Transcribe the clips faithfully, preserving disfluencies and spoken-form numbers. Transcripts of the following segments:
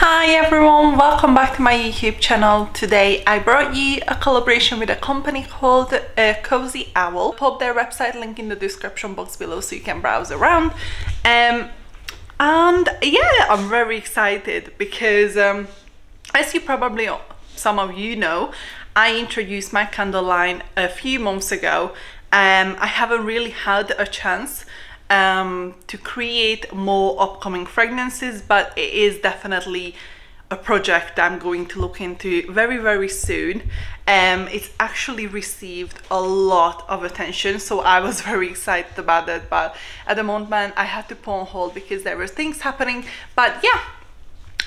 Hi everyone, welcome back to my YouTube channel. Today I brought you a collaboration with a company called uh, Cozy Owl. Pop their website link in the description box below so you can browse around. Um, and yeah, I'm very excited because um, as you probably, some of you know, I introduced my candle line a few months ago. Um, I haven't really had a chance um to create more upcoming fragrances, but it is definitely a project I'm going to look into very very soon. Um it's actually received a lot of attention, so I was very excited about it, but at the moment I had to put on hold because there were things happening. But yeah,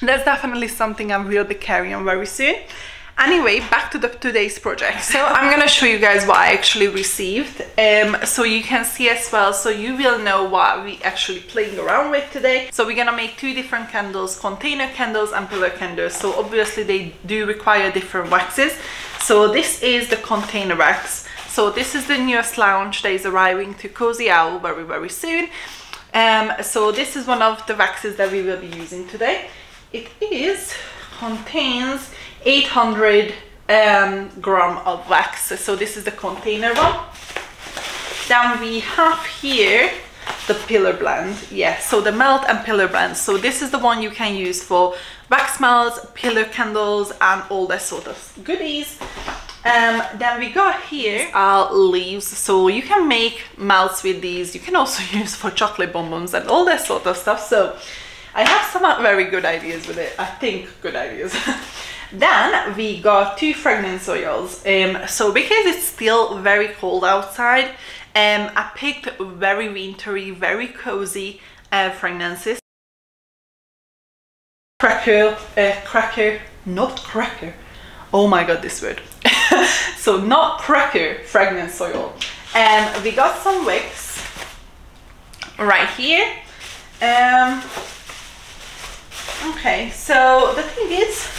that's definitely something I will be carrying on very soon. Anyway, back to the today's project. So I'm gonna show you guys what I actually received, um, so you can see as well, so you will know what we actually playing around with today. So we're gonna make two different candles, container candles and pillar candles. So obviously they do require different waxes. So this is the container wax. So this is the newest launch that is arriving to Cozy Owl very, very soon. Um, so this is one of the waxes that we will be using today. It is, contains eight hundred um, gram of wax. So this is the container one. Then we have here the pillar blend. Yes, so the melt and pillar blend. So this is the one you can use for wax melts, pillar candles and all that sort of goodies. Um, then we got here our leaves. So you can make melts with these. You can also use for chocolate bonbons and all that sort of stuff. So I have some very good ideas with it. I think good ideas. Then we got two fragrance oils. Um, so because it's still very cold outside, um, I picked very wintry, very cozy uh, fragrances. Cracker, uh, cracker, not cracker. Oh my god, this word. So not cracker fragrance oil. And um, we got some wicks right here. Um, okay, so the thing is,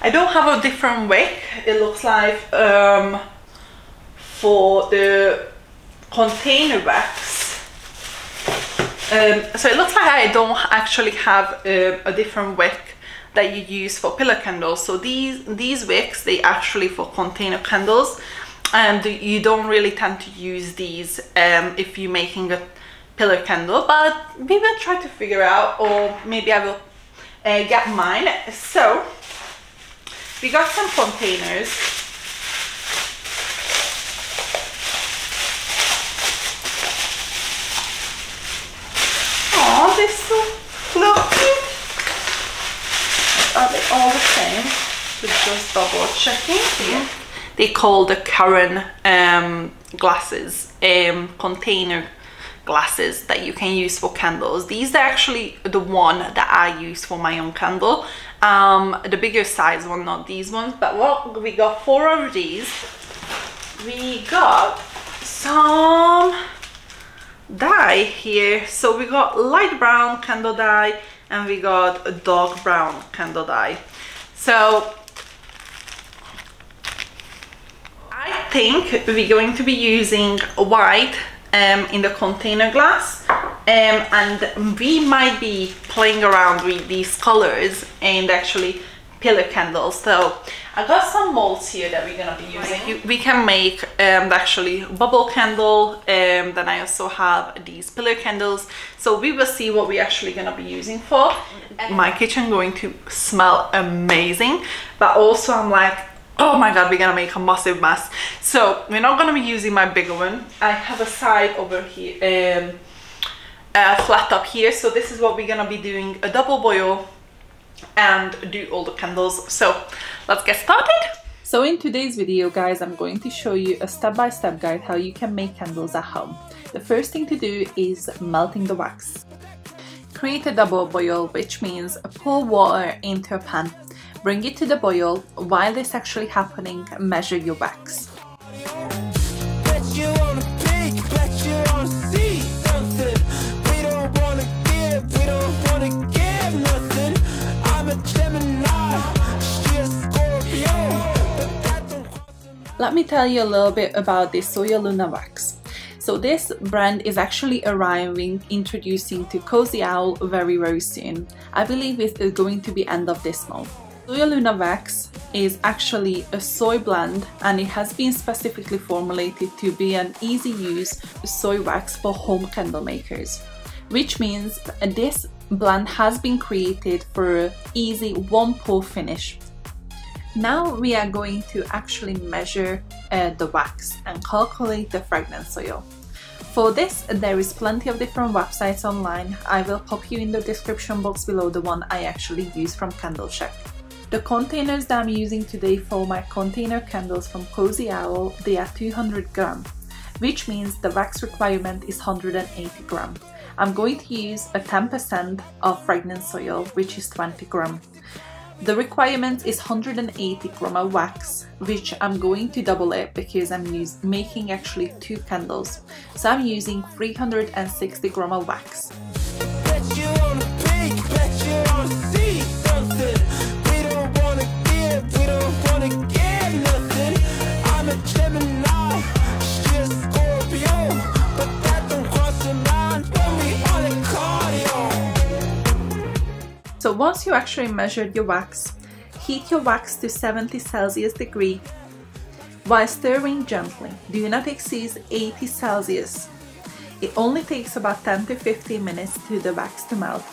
I don't have a different wick, it looks like, um, for the container wax. Um, so it looks like I don't actually have a, a different wick that you use for pillar candles. So these, these wicks, they actually for container candles, and you don't really tend to use these um, if you're making a pillar candle, but we will try to figure out, or maybe I will uh, get mine. So we got some containers. Oh, they're so fluffy. Are they all the same? We're just double checking. Yeah. They call the Karen um, glasses, um, container glasses that you can use for candles. These are actually the one that I use for my own candle. Um, the bigger size one, not these ones, but well, we got four of these. We got some dye here. So we got light brown candle dye and we got a dark brown candle dye. So I think we're going to be using white um, in the container glass. Um, and we might be playing around with these colors and actually pillar candles. So I got some molds here that we're gonna be using. You, we can make um, actually bubble candle. Um, then I also have these pillar candles. So we will see what we're actually gonna be using for. My kitchen going to smell amazing, but also I'm like, oh my god, we're gonna make a massive mess. So we're not gonna be using my bigger one. I have a side over here. Um, Uh, flat up here, so this is what we're gonna be doing, a double boil and do all the candles. So let's get started. So in today's video, guys, I'm going to show you a step-by-step guide how you can make candles at home. The first thing to do is melting the wax. Create a double boil, which means pour water into a pan, bring it to the boil. While this is actually happening, measure your wax. Let me tell you a little bit about this Soya Luna wax. So this brand is actually arriving, introducing to Cozy Owl very, very soon. I believe it's going to be end of this month. Soya Luna Wax is actually a soy blend, and it has been specifically formulated to be an easy use soy wax for home candle makers, which means this blend has been created for easy one pour finish. Now we are going to actually measure uh, the wax and calculate the fragrance oil. For this, there is plenty of different websites online. I will pop you in the description box below the one I actually use from Candlecheck. The containers that I'm using today for my container candles from Cozy Owl, they are two hundred grams, which means the wax requirement is one hundred eighty grams. I'm going to use a ten percent of fragrance oil, which is twenty grams. The requirement is one hundred eighty grams of wax, which I'm going to double it because I'm use, making actually two candles. So I'm using three hundred sixty grams of wax. So once you actually measured your wax, heat your wax to seventy Celsius degree while stirring gently. Do not exceed eighty Celsius. It only takes about ten to fifteen minutes to the wax to melt.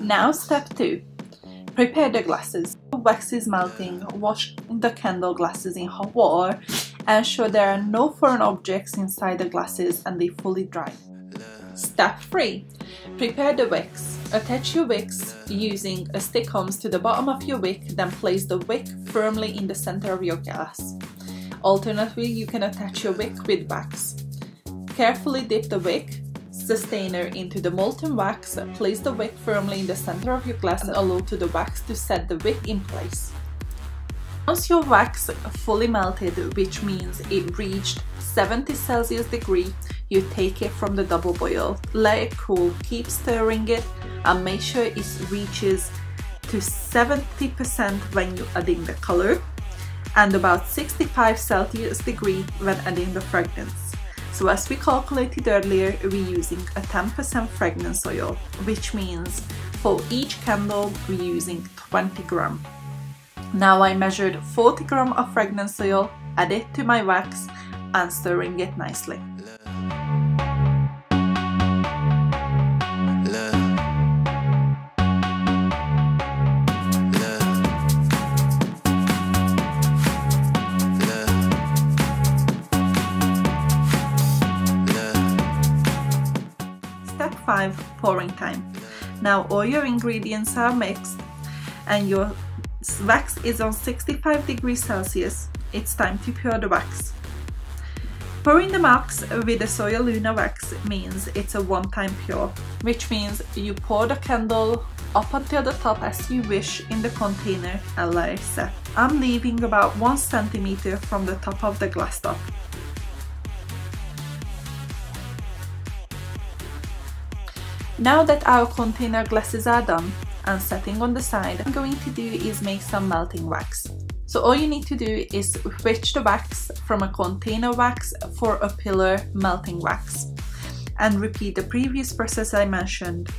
Now step two, prepare the glasses. Wax is melting, wash the candle glasses in hot water, ensure there are no foreign objects inside the glasses and they fully dry. Step three, prepare the wicks. Attach your wicks using a stick combs to the bottom of your wick, then place the wick firmly in the center of your glass. Alternatively, you can attach your wick with wax. Carefully dip the wick sustainer into the molten wax, place the wick firmly in the center of your glass and allow to the wax to set the wick in place. Once your wax fully melted, which means it reached seventy Celsius degree, you take it from the double boil, let it cool, keep stirring it and make sure it reaches to seventy percent when you adding the color and about sixty-five Celsius degree when adding the fragrance. So as we calculated earlier, we're using a ten percent fragrance oil, which means for each candle we're using twenty grams. Now I measured forty grams of fragrance oil, add it to my wax and stirring it nicely. Pouring time. Now all your ingredients are mixed and your wax is on sixty-five degrees Celsius. It's time to pour the wax. Pouring the wax with the Soya Luna wax means it's a one-time pour, which means you pour the candle up until the top as you wish in the container and let it set. I'm leaving about one centimeter from the top of the glass top. Now that our container glasses are done and setting on the side, what I'm going to do is make some melting wax. So all you need to do is switch the wax from a container wax for a pillar melting wax and repeat the previous process I mentioned,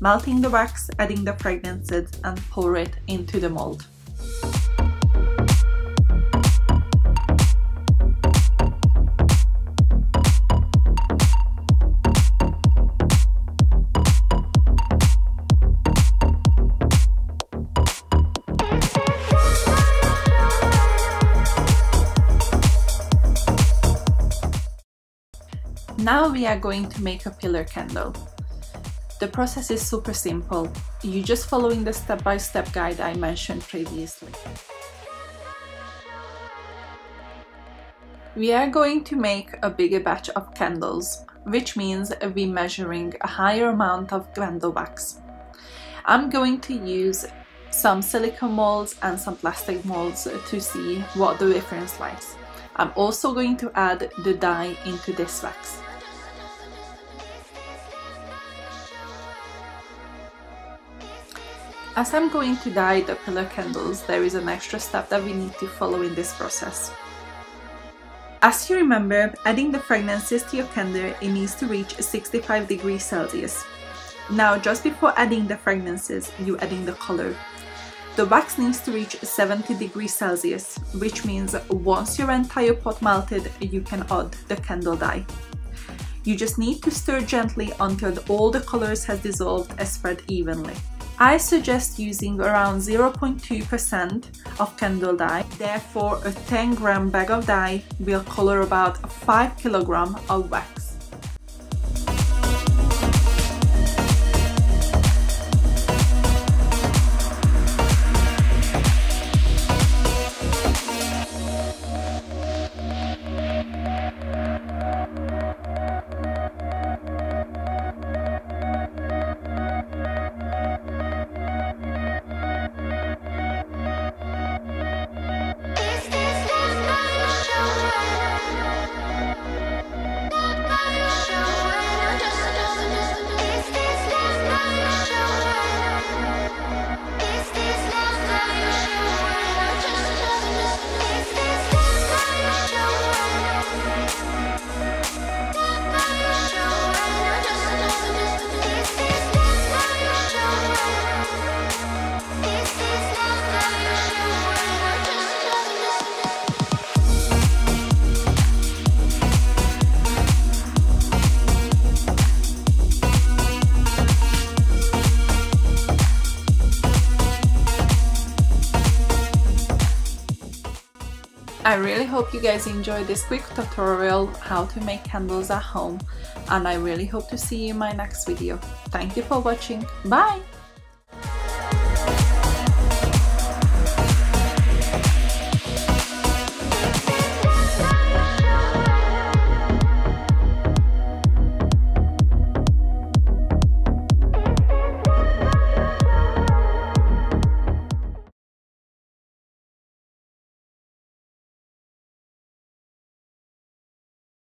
melting the wax, adding the fragrances and pour it into the mold. Now we are going to make a pillar candle. The process is super simple. You're just following the step-by-step guide I mentioned previously. We are going to make a bigger batch of candles, which means we're measuring a higher amount of candle wax. I'm going to use some silicone molds and some plastic molds to see what the difference lies. I'm also going to add the dye into this wax. As I'm going to dye the pillar candles, there is an extra step that we need to follow in this process. As you remember, adding the fragrances to your candle, it needs to reach sixty-five degrees Celsius. Now, just before adding the fragrances, you're adding the color. The wax needs to reach seventy degrees Celsius, which means once your entire pot melted, you can add the candle dye. You just need to stir gently until all the colors have dissolved and spread evenly. I suggest using around zero point two percent of candle dye, therefore a ten gram bag of dye will color about five kilograms of wax. I really hope you guys enjoyed this quick tutorial how to make candles at home, and I really hope to see you in my next video. Thank you for watching. Bye!